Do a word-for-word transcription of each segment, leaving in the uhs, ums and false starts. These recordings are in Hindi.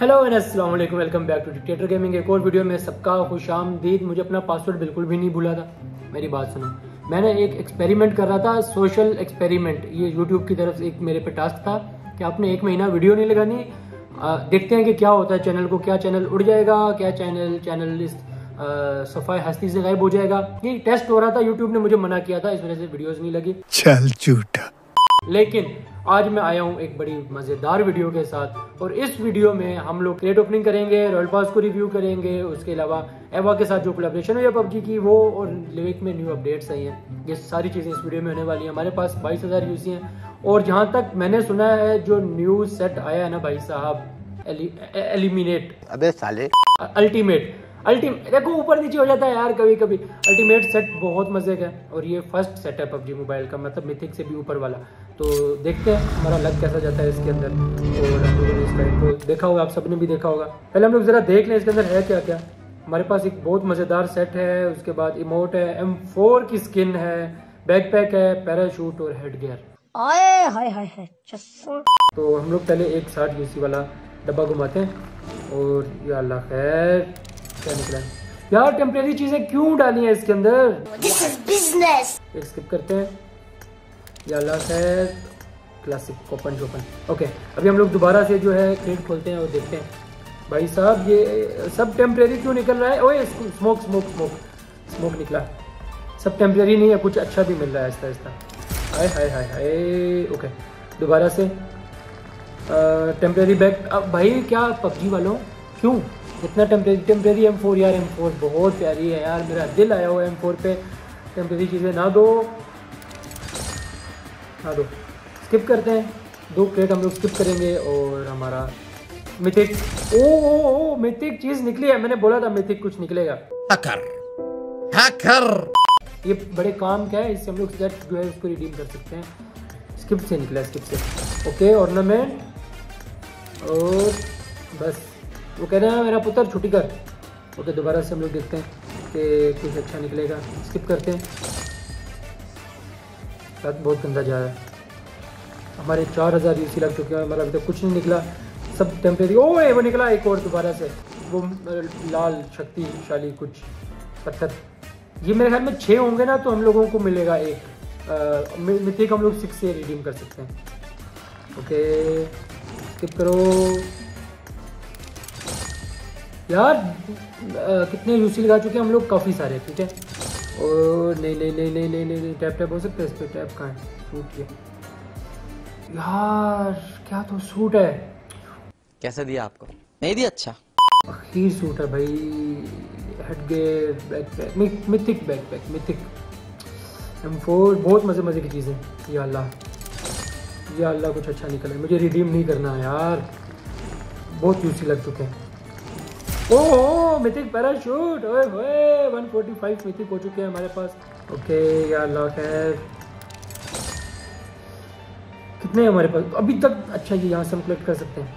हेलो एंड अस्सलाम वालेकुम, welcome back to dictator gaming. एक और वीडियो में सबका खुशामदीद। मुझे अपना पासवर्ड बिल्कुल भी नहीं भूला था। मेरी बात सुनो, मैंने एक एक्सपेरिमेंट कर रहा था, सोशल एक्सपेरिमेंट। ये यूट्यूब की तरफ से एक मेरे पे टास्क था कि आपने एक महीना वीडियो नहीं लगानी, आ, देखते हैं कि क्या होता है चैनल को। क्या चैनल उड़ जाएगा, क्या चैनल चैनल इस सफाई हस्ती से गायब हो जाएगा। ये टेस्ट हो रहा था, यूट्यूब ने मुझे मना किया था, इस वजह से वीडियोज नहीं लगी। चल झूठा। लेकिन आज मैं आया हूँ एक बड़ी मज़ेदार वीडियो के साथ, और इस वीडियो में हम लोग क्रेट ओपनिंग करेंगे, रॉयल पास को रिव्यू करेंगे, उसके अलावा एवा के साथ जो कोलैबोरेशन हुई है पबजी की वो, और लेविक में न्यू अपडेट्स आई हैं। ये सारी चीज़ें इस वीडियो में होने वाली हैं। हमारे पास बाईस हज़ार यूसी हैं, और जहाँ तक मैंने सुना है जो न्यू सेट आया है ना भाई साहब, एलि, एलिमिनेट अबे साले अल्टीमेट अल्टीमेट देखो ऊपर नीचे हो जाता है यार कभी कभी। अल्टीमेट सेट बहुत मजे का है, और ये फर्स्ट सेट है पबजी मोबाइल का, मतलब मिथिक से भी ऊपर वाला। तो देखते हैं हमारा लग कैसा जाता है इसके अंदर। और हम लोगों ने इसका इनको देखा होगा, आप सबने भी देखा होगा। पहले हम लोग ज़रा देख लें इसके अंदर है क्या क्या। हमारे पास एक बहुत मज़ेदार सेट है, उसके बाद इमोट है, एम फोर की स्किन है, बैक पैक है, पैराशूट और हेड गियर। तो हम लोग पहले एक साठ यूसी वाला डब्बा घुमाते हैं, और या अल्लाह खैर क्या निकला है यार। टेम्परेरी चीजें क्यों डाली हैं इसके अंदर, दिस इज बिजनेस। स्किप करते हैं। या अल्लाह खैर, क्लासिक कोपन जोपन। ओके, अभी हम लोग दोबारा से जो है क्रेट खोलते हैं और देखते हैं। भाई साहब ये सब टेम्परेरी क्यों निकल रहा है। ओए स्मोक स्मोक स्मोक स्मोक निकला। सब टेम्परेरी नहीं है, कुछ अच्छा भी मिल रहा है आहिस्ता आहिस्ता। हाय हाय हाय हाय। ओके दोबारा से टेम्परेरी बैक। अब भाई क्या पबजी वालों क्यों इतना टेम्परेरी टेम्परेरी। एम फोर यार, एम फोर बहुत प्यारी है यार, मेरा दिल आया हुआ है एम फोर पे। टेम्परेरी चीज़ें ना दो ना दो। स्किप करते हैं, दो क्रेट हम लोग स्किप करेंगे। और हमारा मिथिक, ओ ओ ओ मिथिक चीज़ निकली है। मैंने बोला था मिथिक कुछ निकलेगा। हैकर हैकर, ये बड़े काम का है, इससे हम लोग सेट जो है उसको रिडीम कर सकते हैं। स्किप से निकला, स्किप से। ओके ऑर्नामेंट, और बस वो कह रहे हैं मेरा पुत्र छुट्टी कर। ओके दोबारा से हम लोग देखते हैं कि कुछ अच्छा निकलेगा। स्किप करते हैं। लग बहुत गंदा जा रहा है। हमारे चार हज़ार यूसी लग चुके हैं, हमारा अभी तक कुछ नहीं निकला, सब टेम्परेरी। ओए वो निकला एक और दोबारा से, वो लाल शक्तिशाली कुछ पत्थर। ये मेरे ख्याल में छः होंगे ना, तो हम लोगों को मिलेगा एक। मिथिक हम लोग सिक्स से रिडीम कर सकते हैं। ओके स्किप करो यार। आ, कितने यूसी लगा चुके हैं हम लोग, काफ़ी सारे। ठीक है, और नहीं नहीं नहीं नहीं नहीं नहीं टैप टैप हो सकता है इस पर। टैप कहाँ है, सूट ये यार, क्या तो सूट है। कैसे दिया आपको, नहीं दिया, अच्छा आखिर सूट है भाई। Head gear, backpack, mythic backpack, mythic M four, बहुत मज़े मज़े की चीज़ें। या अल्लाह या अल्लाह कुछ अच्छा निकला। मुझे रिडीम नहीं करना यार, बहुत यूसी लग चुके हैं। ओह मिथिक पैराशूट, ओए होए एक सौ पैंतालीस मिथिक हो चुके हैं हमारे पास। ओके यार लॉक है। कितने हमारे पास अभी तक। अच्छा ये यहाँ से हम कलेक्ट कर सकते हैं।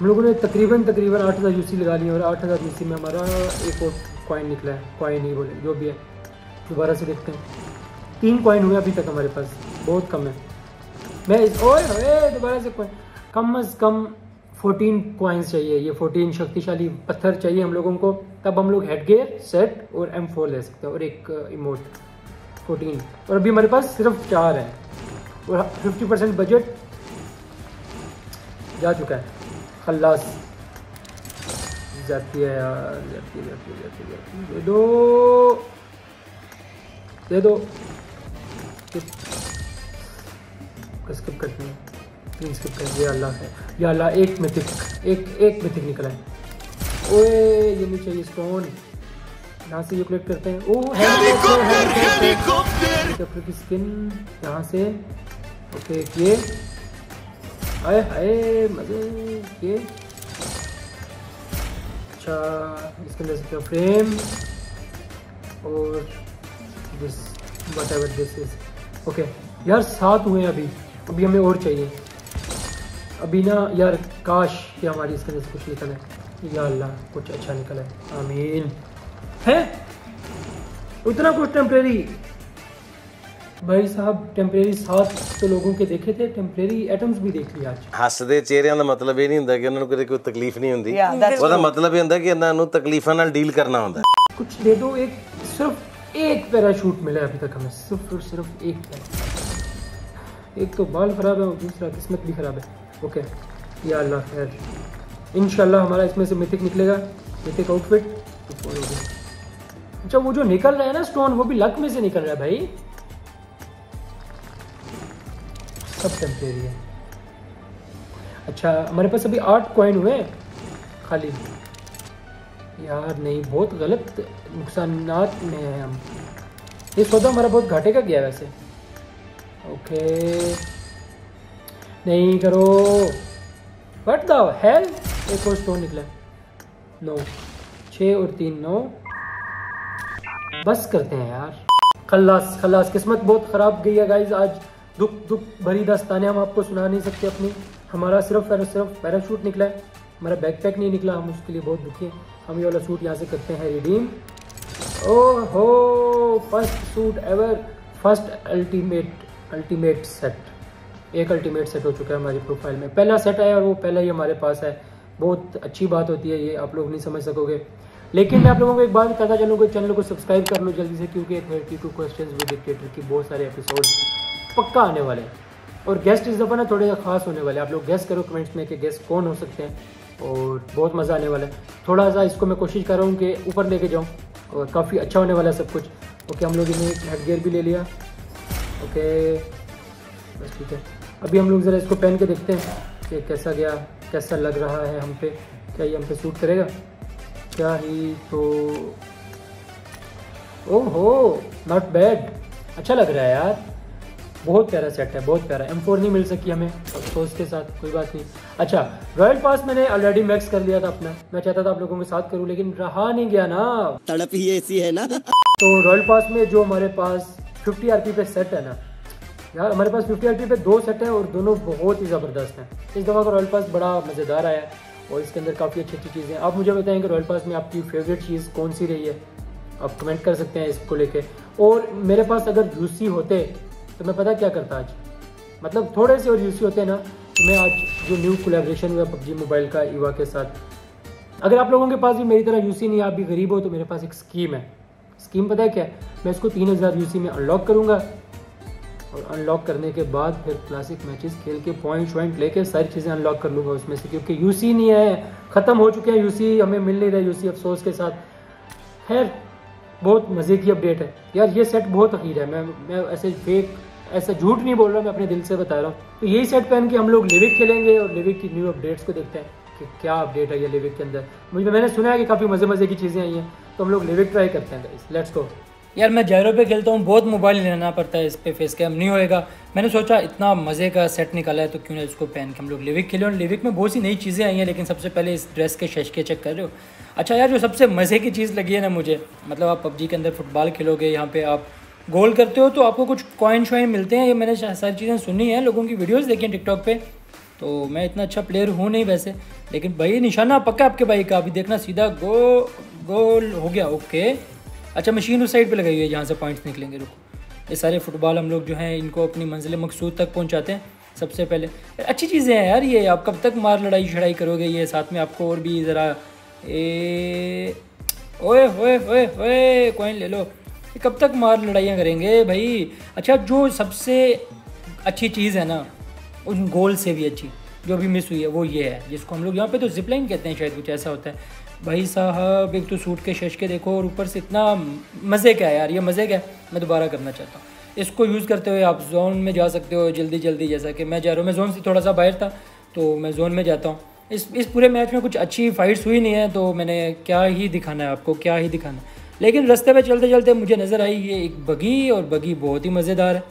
हम लोगों ने तकरीबन तकरीबन आठ हज़ार यूसी लगा ली, और आठ हज़ार यूसी में हमारा एक और कॉइन निकला है। कॉइन ही बोले जो भी है, दोबारा से देखते हैं। तीन कॉइन हुए अभी तक हमारे पास, बहुत कम है। मैं इस ओए होए दोबारा से कॉइन, कम अज़ कम फोर्टीन कॉइन्स चाहिए। ये फोर्टीन शक्तिशाली पत्थर चाहिए हम लोगों को, तब हम लोग हेड गियर सेट और एम फोर ले सकते हैं, और एक इमोट। फोर्टीन, और अभी हमारे पास सिर्फ चार है, और फिफ्टी परसेंट बजट जा चुका है। खल्लास जाती है यार, जाती है जाती है जाती है जाती है। दे दो दे दो। स्किप करते हैं, स्किप कर दिया। अल्लाह है या अल्लाह, एक मिथिक एक एक मिथिक निकला है। ओए ये नीचे ये स्टोन, यहाँ से ये कलेक्ट करते हैं। ओह हेलीकॉप्टर की स्किन यहाँ से। ओके ये आए हाय मजे ये। अच्छा इसके ले सकते हो फ्रेम, और this whatever this is. Okay यार सात हुए अभी, अभी हमें और चाहिए अभी ना यार। काश कि हमारी इसके अंदर कुछ निकल है। या अल्लाह कुछ अच्छा निकल है, आमीन। है उतना कुछ टेम्परेरी भाई साहब टेम्परेरी सात तो लोगों के देखे थे, टेम्परेरी एटम्स भी देख लिया। हसदे चेहरियां का मतलब ये नहीं होता कि उन्होंने कोई कोई तकलीफ नहीं होती, उसका मतलब ये होता कि इन्होंने तकलीफां नाल डील करना होता। कुछ दे दो, एक सिर्फ एक पैराशूट मिला है अभी तक हमें, सिर्फ और सिर्फ एक पैरा। एक तो बाल खराब है और दूसरा किस्मत भी खराब है। ओके या अल्लाह खैर, इंशाल्लाह हमारा इसमें से मिथिक निकलेगा, मिथिक आउटफिट। अच्छा वो जो निकल रहा है ना स्टोन, वो भी लक में से निकल रहा है भाई। सब टेम्परेरी है। अच्छा हमारे पास अभी आठ कॉइन हुए खाली। यार नहीं, बहुत गलत नुकसानात में है हम। ये सौदा हमारा बहुत घाटे का गया वैसे। ओके नहीं करो, व्हाट द हेल। एक और स्टोन निकला, नौ छः और तीन नौ। बस करते हैं यार, खल्लास खल्लास। किस्मत बहुत ख़राब गई है गाइज आज। दुख दुख भरी दास्तानें हम आपको सुना नहीं सकते अपनी। हमारा सिर्फ और सिर्फ पैराशूट निकला है, हमारा बैकपैक नहीं निकला। हम उसके लिए बहुत दुखी हैं। हम ये वाला सूट यहाँ से करते हैं रिडीम। ओह हो, first suit ever, first ultimate ultimate set. एक अल्टीमेट सेट हो चुका है हमारी प्रोफाइल में। पहला सेट आया और वो पहला ही हमारे पास है। बहुत अच्छी बात होती है ये, आप लोग नहीं समझ सकोगे। लेकिन मैं आप लोगों को एक बात कहता चलूँगा, चैनल को सब्सक्राइब कर लो जल्दी से, क्योंकि thirty two questions with dictator की बहुत सारे एपिसोड पक्का आने वाले हैं। और गेस्ट इस दफ़ा ना थोड़े खास होने वाले। आप लोग गेस्ट करो कमेंट्स में कि गेस्ट कौन हो सकते हैं, और बहुत मज़ा आने वाला है। थोड़ा सा इसको मैं कोशिश कर रहा हूँ कि ऊपर लेके जाऊँ, और काफ़ी अच्छा होने वाला है सब कुछ। ओके हम लोग इन्हें हेड गियर भी ले लिया। ओके बस ठीक है। अभी हम लोग ज़रा इसको पहन के देखते हैं कि कैसा गया, कैसा लग रहा है हम पे, क्या ये हम पे सूट करेगा क्या ही। तो ओह हो, नॉट बैड, अच्छा लग रहा है यार। बहुत प्यारा सेट है, बहुत प्यारा। एम फोर नहीं मिल सकी हमें अफसोस के साथ, कोई बात नहीं। अच्छा रॉयल पास मैंने ऑलरेडी मैक्स कर लिया था अपना। मैं चाहता था आप लोगों के साथ करूं, लेकिन रहा नहीं गया ना, तड़प ही ऐसी है ना। तो रॉयल पास में जो हमारे पास फिफ्टी आर पी पे सेट है ना यार, हमारे पास फिफ्टी आर पी पे दो सेट हैं और दोनों बहुत ही ज़बरदस्त हैं। इस दफ़ा का रॉयल पास बड़ा मज़ेदार आया और इसके अंदर काफ़ी अच्छी अच्छी चीज़ें हैं। आप मुझे बताएं कि रॉयल पास में आपकी फेवरेट चीज़ कौन सी रही है। आप कमेंट कर सकते हैं इसको लेके। और मेरे पास अगर यूसी होते तो मैं पता क्या करता आज, मतलब थोड़े से और यूसी होते ना, तो मैं आज जो न्यू कोलैबोरेशन हुआ पबजी मोबाइल का ईवा के साथ। अगर आप लोगों के पास भी मेरी तरह यूसी नहीं, आप भी गरीब हो, तो मेरे पास एक स्कीम है। स्कीम पता है क्या, मैं इसको तीन हज़ार यूसी में अनलॉक करूँगा, और अनलॉक करने के बाद फिर क्लासिक मैचेस खेल के पॉइंट वॉइंट लेके सारी चीज़ें अनलॉक कर लूँगा उसमें से, क्योंकि यूसी नहीं है, ख़त्म हो चुके हैं यूसी, हमें मिल नहीं रहा यूसी अफसोस के साथ। खैर बहुत मज़े की अपडेट है यार। ये सेट बहुत अखीर है, मैं मैं ऐसे फेक ऐसा झूठ नहीं बोल रहा, मैं अपने दिल से बता रहा हूँ। तो यही सेट पहन के हम लोग लेविक खेलेंगे, और लेविक की न्यू अपडेट्स को देखते हैं कि क्या अपडेट है ये लेविक के अंदर। मुझे मैंने सुना है कि काफ़ी मज़े मज़े की चीज़ें आई हैं, तो हम लोग लेविक ट्राई करते हैं। Let's go. यार मैं जैरो पे खेलता हूँ, बहुत मोबाइल लेना पड़ता है, इस पर फेस कैम नहीं होएगा। मैंने सोचा इतना मज़े का सेट निकाला है तो क्यों ना इसको पहन के हम लोग लेविक खेले। और लेविक में बहुत सी नई चीज़ें आई हैं, लेकिन सबसे पहले इस ड्रेस के शशके चेक कर रहे हो। अच्छा यार जो सबसे मज़े की चीज़ लगी है ना मुझे, मतलब आप पबजी के अंदर फुटबॉल खेलोगे, यहाँ पर आप गोल करते हो तो आपको कुछ कॉइन शॉइन मिलते हैं। ये मैंने सारी चीज़ें सुनी हैं, लोगों की वीडियोज़ देखी हैं टिकटॉक पर। तो मैं इतना अच्छा प्लेयर हूँ नहीं वैसे, लेकिन भाई निशाना पक्का आपके भाई का। अभी देखना सीधा गो गोल हो गया। ओके अच्छा मशीन उस साइड पे लगाई हुई है जहाँ से पॉइंट्स निकलेंगे। रुको, ये सारे फुटबॉल हम लोग जो हैं इनको अपनी मंजिल मकसूद तक पहुँचाते हैं सबसे पहले। अच्छी चीज़ें हैं यार ये। आप कब तक मार लड़ाई शड़ाई करोगे, ये साथ में आपको और भी ज़रा ए ओए होए होए होए कॉइन ले लो, कब तक मार लड़ाइयाँ करेंगे भाई। अच्छा जो सबसे अच्छी चीज़ है ना, उन गोल से भी अच्छी जो अभी मिस हुई है वो ये है, जिसको हम लोग यहाँ पे तो जिपलाइन कहते हैं, शायद कुछ ऐसा होता है। भाई साहब एक तो सूट के शश के देखो, और ऊपर से इतना मज़े का है यार, ये मज़े का है। मैं दोबारा करना चाहता हूँ इसको। यूज़ करते हुए आप जोन में जा सकते हो जल्दी जल्दी, जैसा कि मैं जा रहा हूँ। मैं जोन से थोड़ा सा बाहर था तो मैं जोन में जाता हूँ। इस इस पूरे मैच में कुछ अच्छी फाइट्स हुई नहीं है, तो मैंने क्या ही दिखाना है आपको, क्या ही दिखाना है। लेकिन रास्ते पर चलते चलते मुझे नज़र आई ये एक बगी, और बगी बहुत ही मज़ेदार है।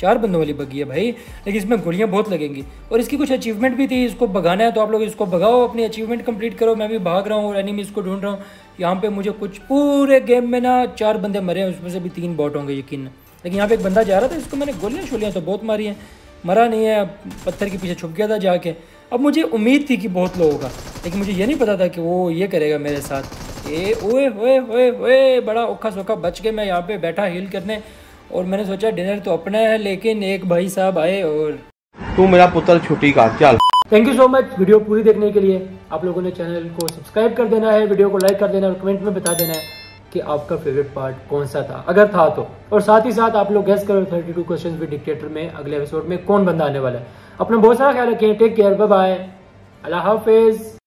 चार बंदों वाली बग्गी है भाई, लेकिन इसमें गोलियाँ बहुत लगेंगी। और इसकी कुछ अचीवमेंट भी थी, इसको भगाना है तो आप लोग इसको भगाओ, अपनी अचीवमेंट कंप्लीट करो। मैं भी भाग रहा हूँ और एनिमीज़ को ढूंढ रहा हूँ। यहाँ पे मुझे कुछ पूरे गेम में ना चार बंदे मरे हैं, उसमें से भी तीन बॉट होंगे यकीन। लेकिन यहाँ पे एक बंदा जा रहा था, इसको मैंने गोलियाँ शोलियाँ तो बहुत मारी हैं, मरा नहीं है, पत्थर के पीछे छुप गया था जाके। अब मुझे उम्मीद थी कि बहुत लोग होगा, लेकिन मुझे ये नहीं पता था कि वो ये करेगा मेरे साथ। ए ओए होए होए होए बड़ा औखा सौखा बच के मैं यहाँ पर बैठा हील करने। और मैंने सोचा डिनर तो अपना है, लेकिन एक भाई साहब आए और तू मेरा पुतल छुट्टी का चल। Thank you so much video पूरी देखने के लिए। आप लोगों ने चैनल को सब्सक्राइब कर देना है, वीडियो को लाइक कर देना है और कमेंट में बता देना है कि आपका फेवरेट पार्ट कौन सा था, अगर था तो। और साथ ही साथ आप लोग गेस करो thirty two questions with dictator में अगले एपिसोड में कौन बंदा आने वाला है। अपना बहुत सारा ख्याल रखें, टेक केयर, बाय बाय, अल्लाह हाफिज।